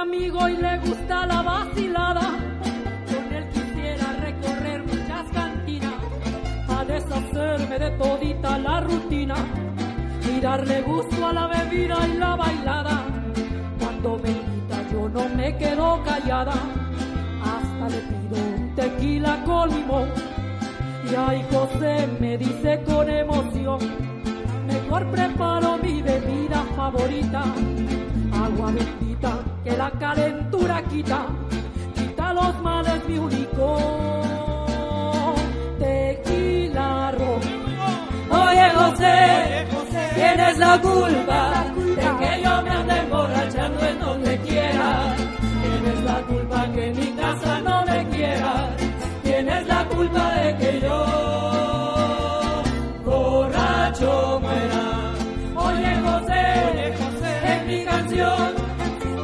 amigo y le gusta la vacilada. Con él quisiera recorrer muchas cantinas, a deshacerme de todita la rutina y darle gusto a la bebida y la bailada. Cuando me invita yo no me quedo callada, hasta le pido un tequila con limón. Y ay, José me dice con emoción, mejor preparo mi bebida favorita, agua bendita que la calentura quita, quita los males mi único tequila ron. Oye José, tienes la culpa de que yo me ande emborrachando en donde quiera, tienes la culpa que en mi casa no me quiera, tienes la culpa de que yo borracho muera. Oye José, en mi canción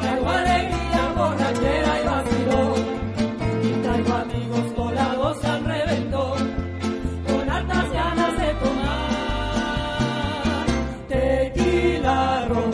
traigo alegría, borrachera y vacilón, y traigo amigos colados al reventón, con altas ganas de tomar tequila ron.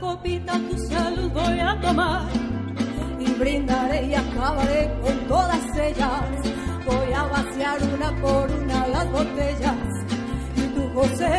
Copita tu salud voy a tomar y brindaré y acabaré con todas ellas. Voy a vaciar una por una las botellas y tú, José,